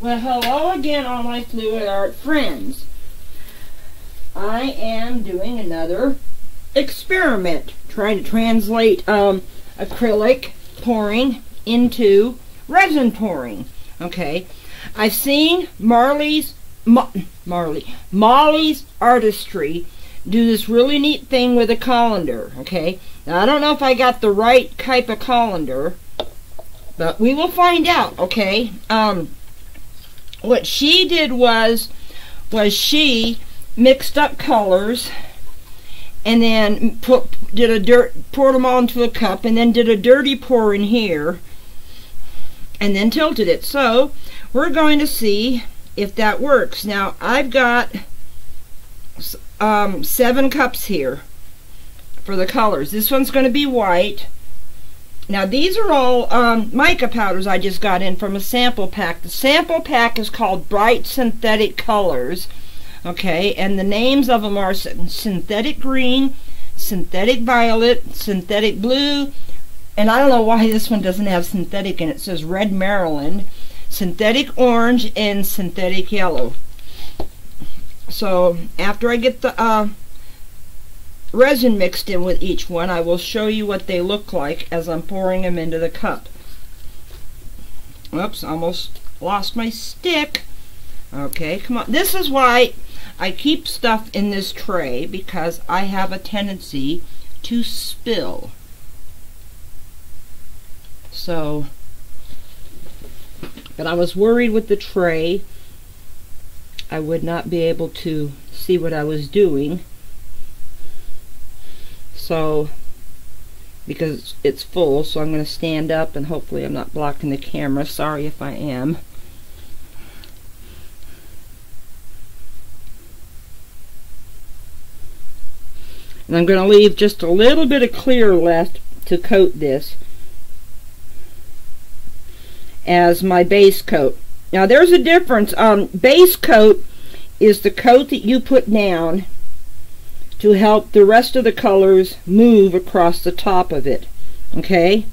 Well, hello again, all my fluid art friends. I am doing another experiment, trying to translate acrylic pouring into resin pouring. Okay, I've seen Molly's artistry do this really neat thing with a colander. Okay, now I don't know if I got the right type of colander, but we will find out. Okay, what she did was she mixed up colors and then poured them all into a cup, and then did a dirty pour in here, and then tilted it. So we're going to see if that works. Now I've got 7 cups here for the colors. This one's going to be white. Now these are all mica powders I just got in from a sample pack. The sample pack is called Bright Synthetic Colors. Okay, and the names of them are Synthetic Green, Synthetic Violet, Synthetic Blue, and I don't know why this one doesn't have synthetic in it. It says Red Marilyn, Synthetic Orange, and Synthetic Yellow. So after I get the resin mixed in with each one, I will show you what they look like as I'm pouring them into the cup. Oops, almost lost my stick. Okay, come on. This is why I keep stuff in this tray, because I have a tendency to spill. So, but I was worried with the tray I would not be able to see what I was doing. So, because it's full, so I'm going to stand up and hopefully I'm not blocking the camera. Sorry if I am. And I'm going to leave just a little bit of clear left to coat this as my base coat. Now there's a difference. Base coat is the coat that you put down to help the rest of the colors move across the top of it. Okay?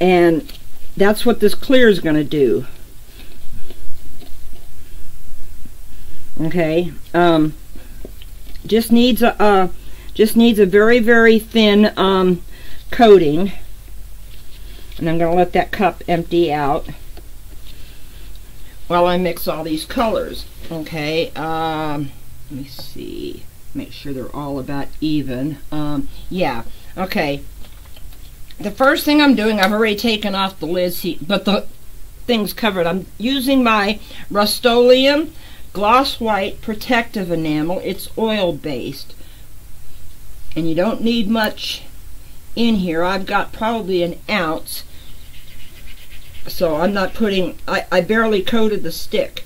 And that's what this clear is going to do. Okay? Just needs a very, very thin coating. And I'm going to let that cup empty out while I mix all these colors. Okay, let me see, make sure they're all about even. Yeah, okay. The first thing I'm doing, I've already taken off the lids, but the thing's covered. I'm using my Rust-Oleum Gloss White Protective Enamel. It's oil-based. And you don't need much in here. I've got probably an ounce. So I'm not putting, I barely coated the stick,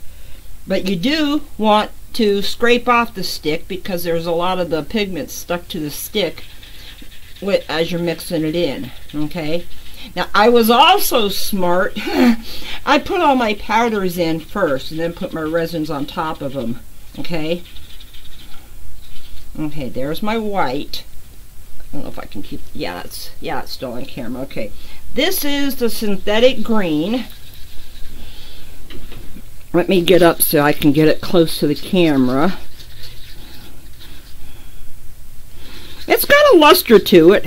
but you do want to scrape off the stick because there's a lot of the pigments stuck to the stick with, as you're mixing it in. Okay, now I was also smart. I put all my powders in first and then put my resins on top of them. Okay, okay, there's my white. I don't know if I can keep, yeah, it's still on camera. Okay, this is the synthetic green. Let me get up so I can get it close to the camera. It's got a luster to it,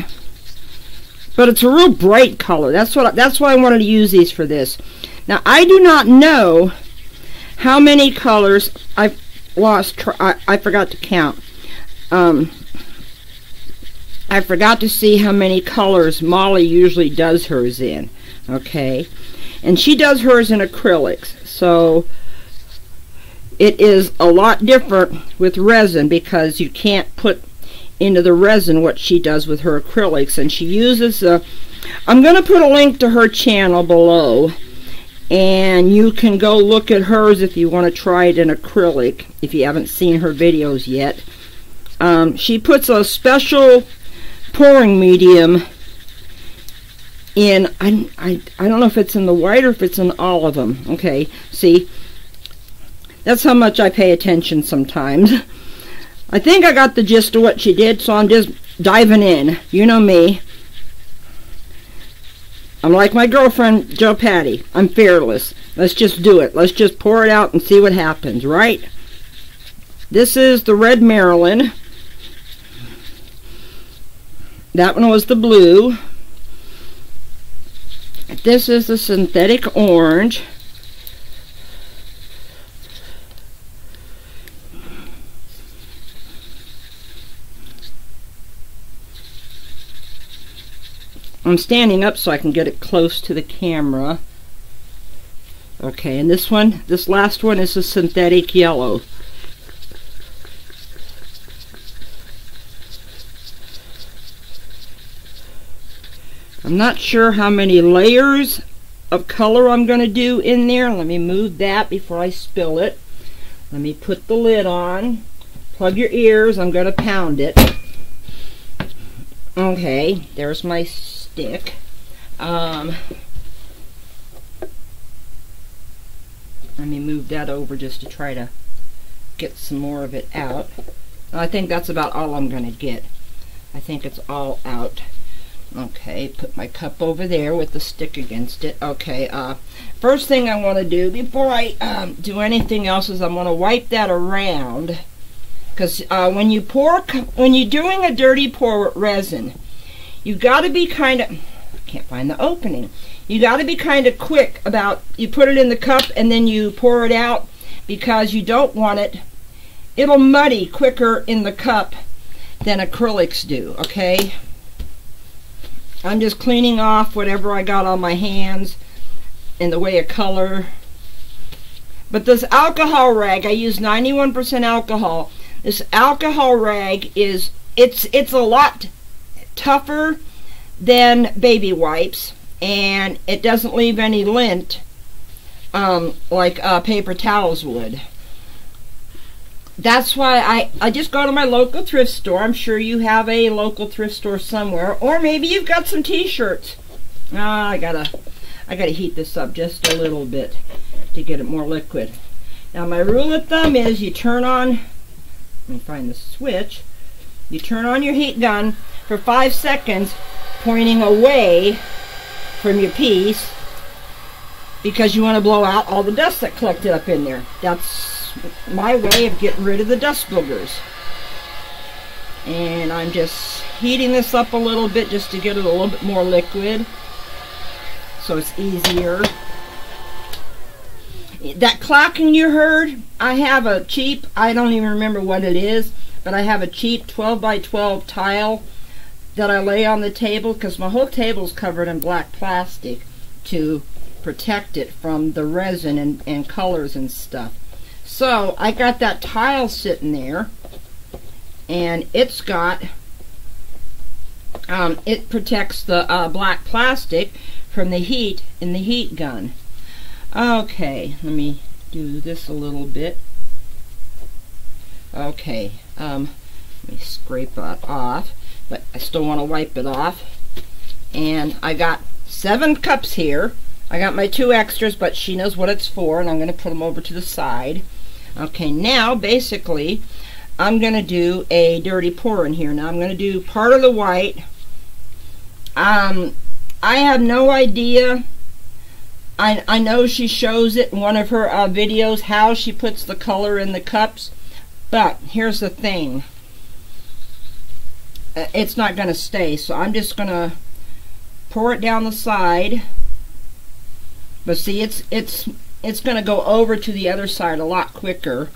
but it's a real bright color. That's why I wanted to use these for this. Now I do not know how many colors I've lost. I forgot to count. I forgot to see how many colors Molly usually does hers in. Okay, and she does hers in acrylics, so it is a lot different with resin because you can't put into the resin what she does with her acrylics. And she uses a, I'm going to put a link to her channel below, and you can go look at hers if you want to try it in acrylic if you haven't seen her videos yet. She puts a special pouring medium in, I don't know if it's in the white or if it's in all of them. Okay, see, that's how much I pay attention sometimes. I think I got the gist of what she did, so I'm just diving in. You know me. I'm like my girlfriend, Joe Patty. I'm fearless. Let's just do it. Let's just pour it out and see what happens, right? This is the Red Marilyn. That one was the blue. This is the Synthetic Orange. I'm standing up so I can get it close to the camera. Okay, and this one, this last one is a Synthetic Yellow. I'm not sure how many layers of color I'm going to do in there. Let me move that before I spill it. Let me put the lid on. Plug your ears. I'm going to pound it. Okay, there's my stick. Let me move that over just to try to get some more of it out. I think that's about all I'm going to get. I think it's all out. Okay, put my cup over there with the stick against it. Okay, first thing I want to do before I do anything else is I'm going to wipe that around, because when you're doing a dirty pour with resin, you got to be kind of, can't find the opening. You got to be kind of quick about, you put it in the cup and then you pour it out, because you don't want it, it'll muddy quicker in the cup than acrylics do, okay? I'm just cleaning off whatever I got on my hands in the way of color. But this alcohol rag, I use 91% alcohol. This alcohol rag is, it's a lot tougher than baby wipes, and it doesn't leave any lint like paper towels would. That's why I just go to my local thrift store. I'm sure you have a local thrift store somewhere, or maybe you've got some t-shirts. I gotta heat this up just a little bit to get it more liquid. Now my rule of thumb is you turn on, let me find the switch, you turn on your heat gun for 5 seconds, pointing away from your piece, because you want to blow out all the dust that collected up in there. That's my way of getting rid of the dust boogers. And I'm just heating this up a little bit just to get it a little bit more liquid, so it's easier. That clacking you heard, I have a cheap, I don't even remember what it is, but I have a cheap 12 by 12 tile that I lay on the table, because my whole table's covered in black plastic to protect it from the resin and colors and stuff. So I got that tile sitting there, and it's got, it protects the black plastic from the heat in the heat gun. Okay, let me do this a little bit. Okay, let me scrape that off, but I still want to wipe it off. And I got 7 cups here. I got my 2 extras, but she knows what it's for, and I'm going to put them over to the side. Okay, now basically I'm going to do a dirty pour in here. Now I'm going to do part of the white. I have no idea. I know she shows it in one of her videos how she puts the color in the cups, but here's the thing. It's not going to stay, so I'm just going to pour it down the side. But see, it's going to go over to the other side a lot quicker.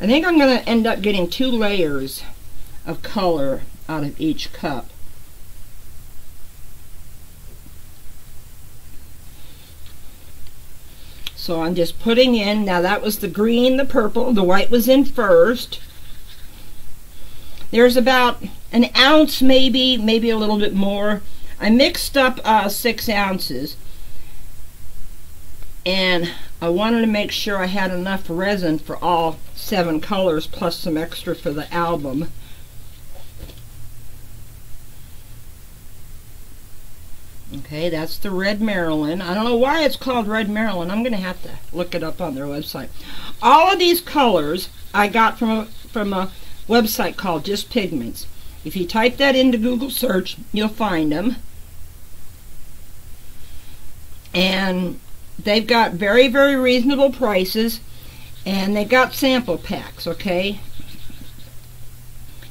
I think I'm going to end up getting 2 layers of color out of each cup. So I'm just putting in, now that was the green, the purple, the white was in first. There's about an ounce, maybe a little bit more. I mixed up 6 ounces. And I wanted to make sure I had enough resin for all 7 colors, plus some extra for the album. Okay, that's the Red Marilyn. I don't know why it's called Red Marilyn. I'm going to have to look it up on their website. All of these colors I got from a website called Just Pigments. If you type that into Google search, you'll find them. and they've got very, very reasonable prices, and they've got sample packs, okay?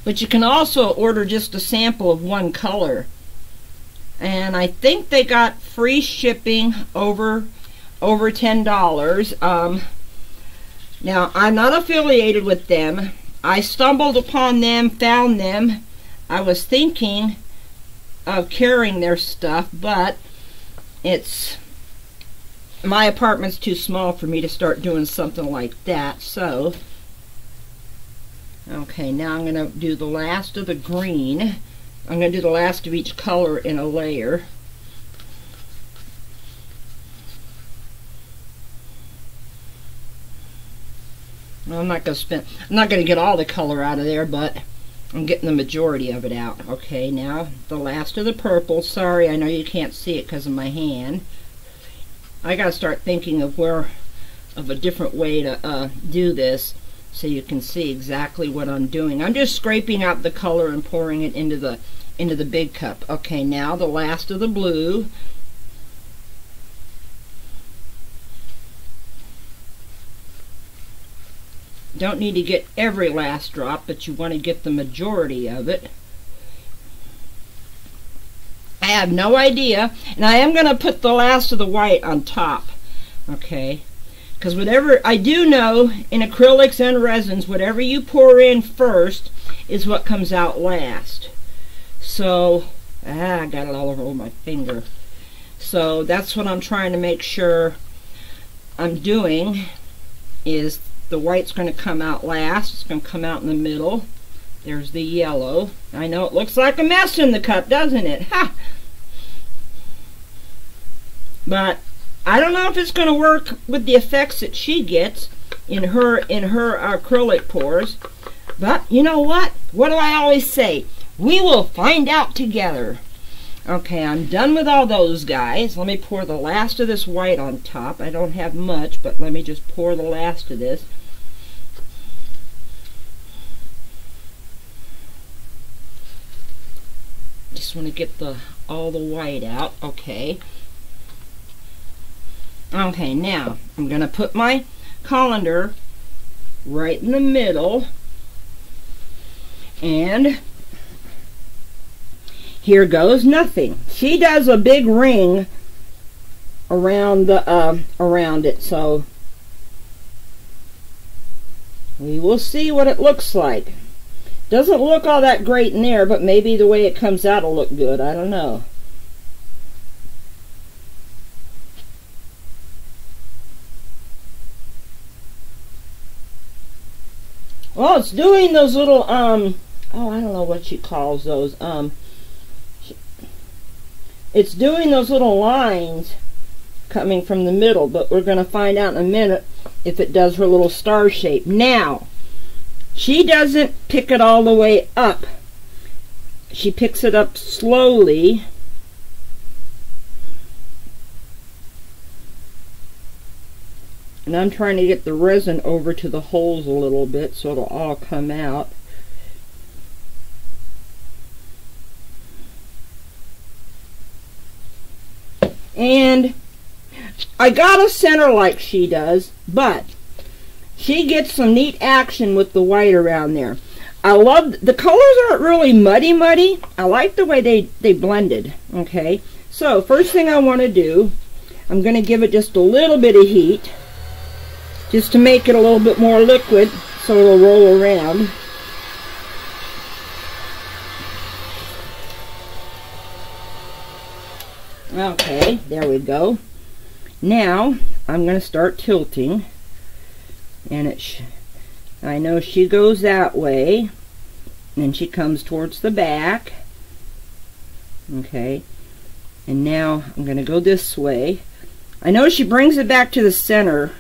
But you can also order just a sample of one color, and I think they got free shipping over $10. Now, I'm not affiliated with them. I stumbled upon them, found them. I was thinking of carrying their stuff, but it's my apartment's too small for me to start doing something like that. So, okay, now I'm going to do the last of the green. I'm going to do the last of each color in a layer. I'm not going to spend, I'm not going to get all the color out of there, but I'm getting the majority of it out. Okay, now the last of the purple. Sorry, I know you can't see it because of my hand. I got to start thinking of a different way to do this so you can see exactly what I'm doing. I'm just scraping out the color and pouring it into the big cup. Okay, now the last of the blue. Don't need to get every last drop, but you want to get the majority of it. I have no idea, and I am going to put the last of the white on top, okay? Because whatever, I do know in acrylics and resins, whatever you pour in first is what comes out last. So, I got it all over my finger. So that's what I'm trying to make sure I'm doing, is the white's going to come out last. It's going to come out in the middle. There's the yellow. I know it looks like a mess in the cup, doesn't it? Ha! But I don't know if it's going to work with the effects that she gets in her acrylic pours. But you know what? What do I always say? We will find out together. Okay, I'm done with all those guys. Let me pour the last of this white on top. I don't have much, but let me just pour the last of this. Just want to get all the white out. Okay. Okay, now I'm going to put my colander right in the middle, and here goes nothing. She does a big ring around the around it, so we will see what it looks like. Doesn't look all that great in there, but maybe the way it comes out will look good. I don't know. Well, it's doing those little, oh, I don't know what she calls those. It's doing those little lines coming from the middle, but we're going to find out in a minute if it does her little star shape. Now, she doesn't pick it all the way up. She picks it up slowly. And I'm trying to get the resin over to the holes a little bit so it'll all come out. And I got a center like she does, but she gets some neat action with the white around there. I love, the colors aren't really muddy. I like the way they blended, okay? So first thing I want to do, I'm going to give it just a little bit of heat, just to make it a little bit more liquid so it'll roll around. Okay, there we go. Now, I'm going to start tilting. And I know she goes that way, and she comes towards the back. Okay, and now I'm going to go this way. I know she brings it back to the center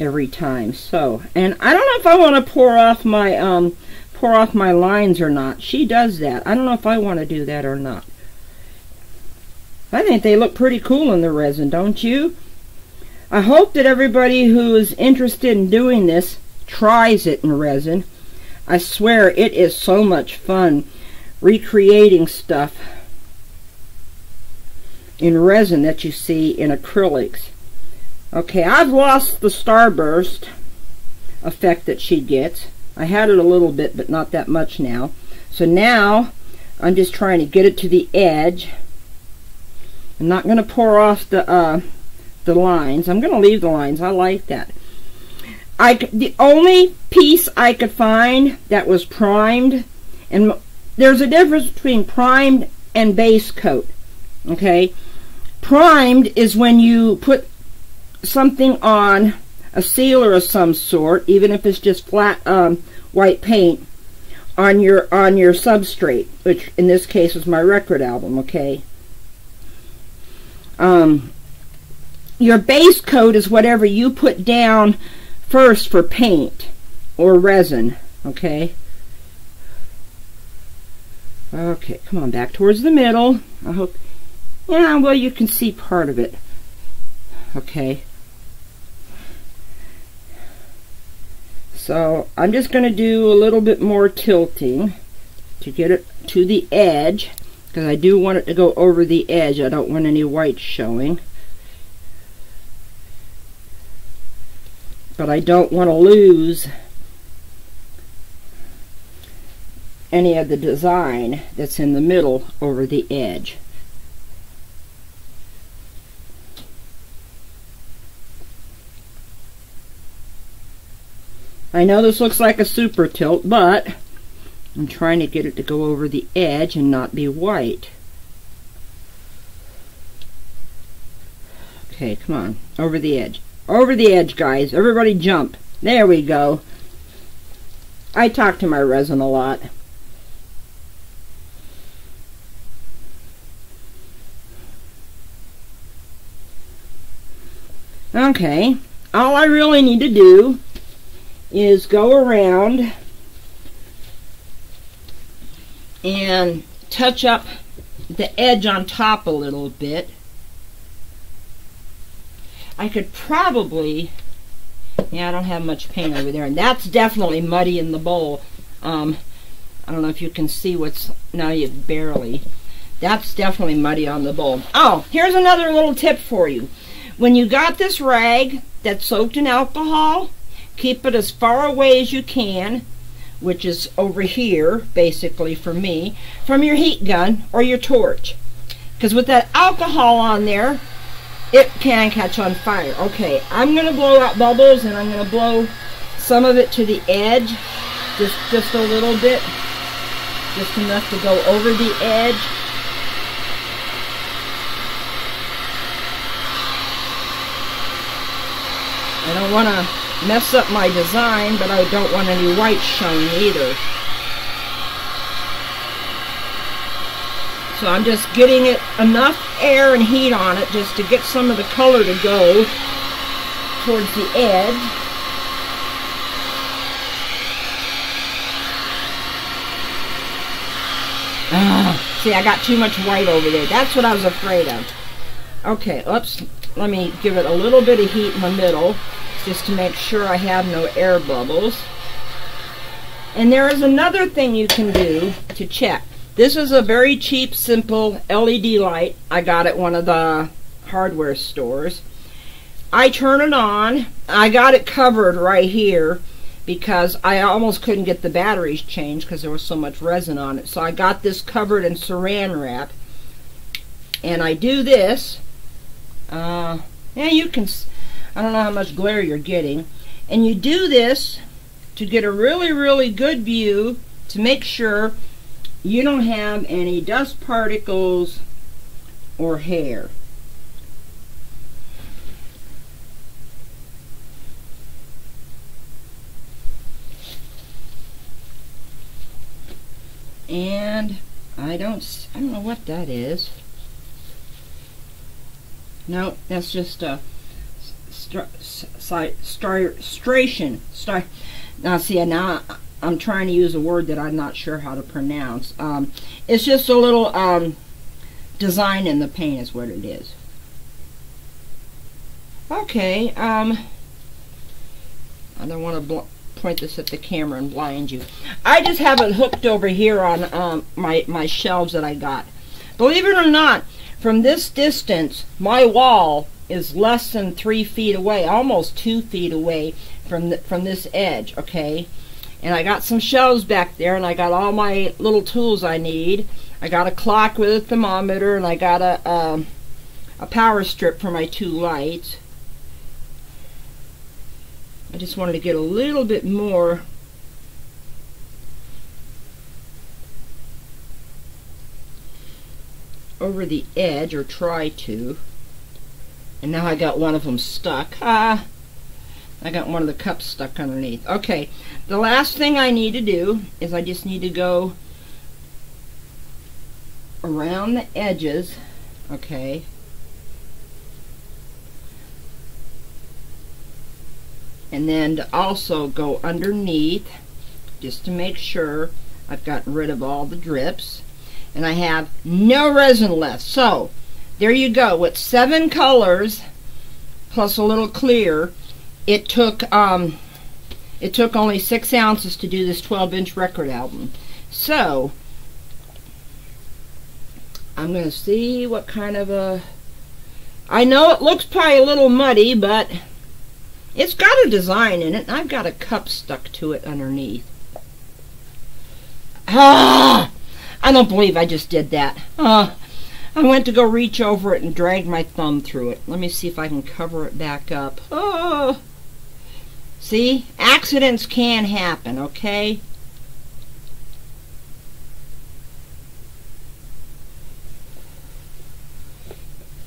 every time. So, and I don't know if I want to pour off my lines or not. She does that. I don't know if I want to do that or not. I think they look pretty cool in the resin, don't you? I hope that everybody who is interested in doing this tries it in resin. I swear it is so much fun recreating stuff. in resin that you see in acrylics. Okay, I've lost the starburst effect that she gets. I had it a little bit, but not that much now. So now I'm just trying to get it to the edge. I'm not going to pour off the lines. I'm going to leave the lines. I like that. The only piece I could find that was primed, and there's a difference between primed and base coat. Okay, primed is when you put something on a sealer of some sort, even if it's just flat white paint on your substrate, which in this case is my record album. Okay, your base coat is whatever you put down first for paint or resin. Okay. Okay, come on back towards the middle. I hope, yeah, well, you can see part of it. Okay. So I'm just going to do a little bit more tilting to get it to the edge, because I do want it to go over the edge. I don't want any white showing. But I don't want to lose any of the design that's in the middle over the edge. I know this looks like a super tilt, but I'm trying to get it to go over the edge and not be white. Okay, come on, over the edge. Over the edge, guys. Everybody jump. There we go. I talk to my resin a lot. Okay, all I really need to do is go around and touch up the edge on top a little bit. I could probably, yeah, I don't have much paint over there, and that's definitely muddy in the bowl. I don't know if you can see what's, no, you barely. That's definitely muddy on the bowl. Oh, here's another little tip for you. When you got this rag that's soaked in alcohol, keep it as far away as you can, which is over here, basically for me, from your heat gun or your torch. Because with that alcohol on there, it can catch on fire. Okay, I'm going to blow out bubbles, and I'm going to blow some of it to the edge, just a little bit, just enough to go over the edge. I don't want to mess up my design, but I don't want any white showing either. So I'm just getting it enough air and heat on it just to get some of the color to go towards the edge. Ah, see, I got too much white over there. That's what I was afraid of. Okay, oops. Let me give it a little bit of heat in the middle, just to make sure I have no air bubbles. And there is another thing you can do to check. This is a very cheap, simple LED light I got at one of the hardware stores. I turn it on. I got it covered right here because I almost couldn't get the batteries changed because there was so much resin on it. So I got this covered in saran wrap. And I do this. Yeah, you can... I don't know how much glare you're getting. And you do this to get a really, really good view to make sure you don't have any dust particles or hair. And I don't know what that is. No, that's just a stration. Now see, now I'm trying to use a word that I'm not sure how to pronounce. It's just a little design in the paint is what it is. Okay, I don't want to point this at the camera and blind you. I just have it hooked over here on my shelves that I got. Believe it or not, From this distance, my wall is less than 3 feet away, almost 2 feet away from this edge, okay? And I got some shelves back there, and I got all my little tools I need. I got a clock with a thermometer, and I got a power strip for my two lights. I just wanted to get a little bit more over the edge, or try to. And now I got one of them stuck. I got one of the cups stuck underneath. Okay, the last thing I need to do is I just need to go around the edges, okay, and then to also go underneath just to make sure I've gotten rid of all the drips. And I have no resin left. So there you go. With 7 colors plus a little clear, it took only 6 ounces to do this 12-inch record album. So I'm going to see what kind of a... I know it looks probably a little muddy, but it's got a design in it. And I've got a cup stuck to it underneath. Ah! I don't believe I just did that. I went to go reach over it and dragged my thumb through it. Let me see if I can cover it back up. Oh, see? Accidents can happen, okay?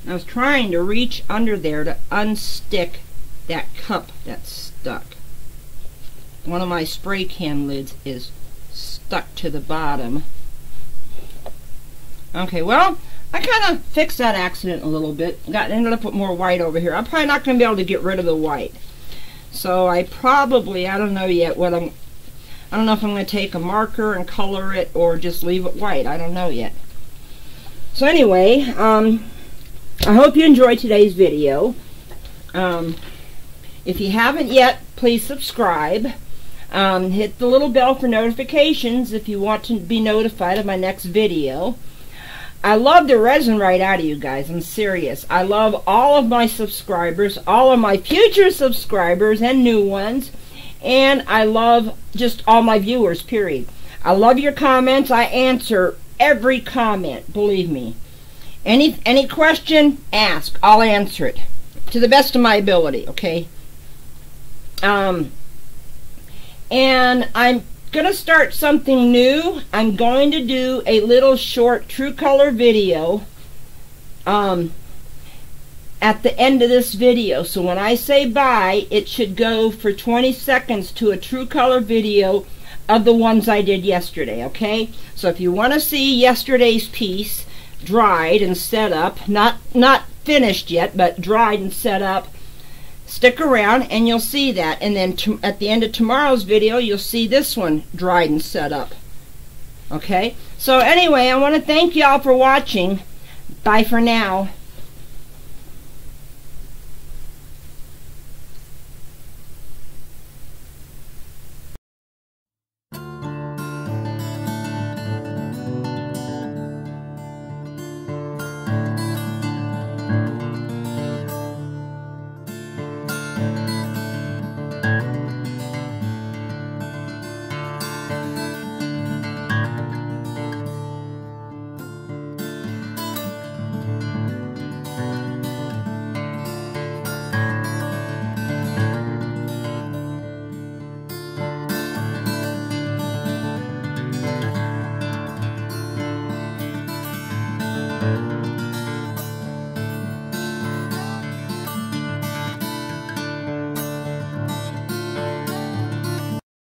I was trying to reach under there to unstick that cup that's stuck. One of my spray can lids is stuck to the bottom. Okay, well, I kind of fixed that accident a little bit. Ended up with more white over here. I'm probably not going to be able to get rid of the white. So I probably, I don't know yet what I'm, I don't know if I'm going to take a marker and color it or just leave it white. I don't know yet. So anyway, I hope you enjoyed today's video. If you haven't yet, please subscribe. Hit the little bell for notifications if you want to be notified of my next video. I love the resin right out of you guys. I'm serious. I love all of my subscribers, all of my future subscribers and new ones. And I love just all my viewers, period. I love your comments. I answer every comment, believe me. Any question, ask. I'll answer it to the best of my ability, okay? And I'm going to start something new. I'm going to do a little short true color video at the end of this video. So when I say bye, it should go for 20 seconds to a true color video of the ones I did yesterday, okay? So if you want to see yesterday's piece dried and set up, not finished yet, but dried and set up, stick around and you'll see that. And then at the end of tomorrow's video, you'll see this one dried and set up. Okay? So anyway, I want to thank y'all for watching. Bye for now.